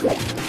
What?